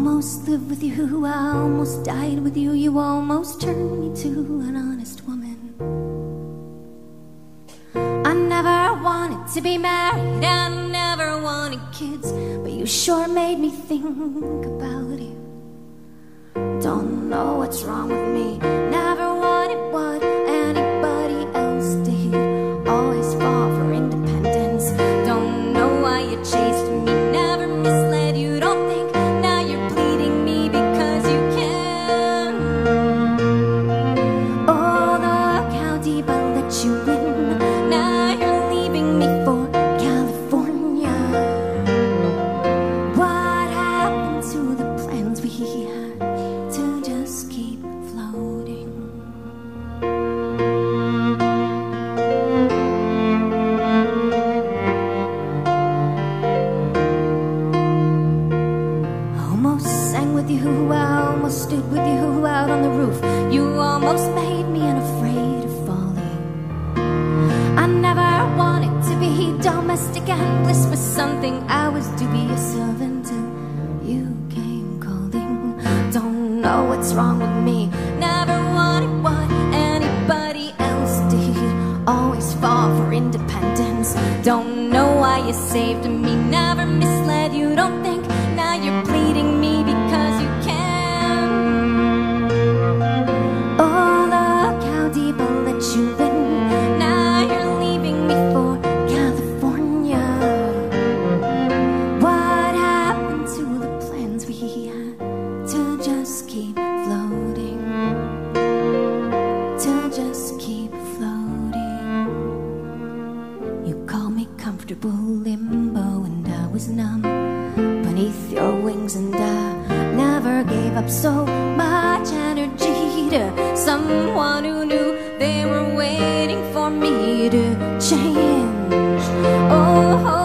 almost lived with you, I almost died with you. You almost turned me to an honest woman. I never wanted to be married, I never wanted kids, but you sure made me think about you. Don't know what's wrong with me, never wanted what anybody else did. Always fall for independence, don't know why you chased me, never misled you, don't think now you're pleading me because you can. Oh, look how deep I let you in, now you're leaving me for California. What happened to the plans we had? I almost stood with you out on the roof. You almost made me unafraid of falling. I never wanted to be domestic and bliss was something I was dubious of until you came calling. Don't know what's wrong with me, never wanted what anybody else did. Always fall for independence, don't know why you saved me, never misled you, don't think now you're pleading me because you can. Oh, look how deep I let you in, now you're leaving me for California. What happened to the plans we had to just keep floating, to just keep floating? You call me comfortable limbo and I was numb beneath your wings, and I never gave up so much energy to someone who knew they were waiting for me to change. Oh,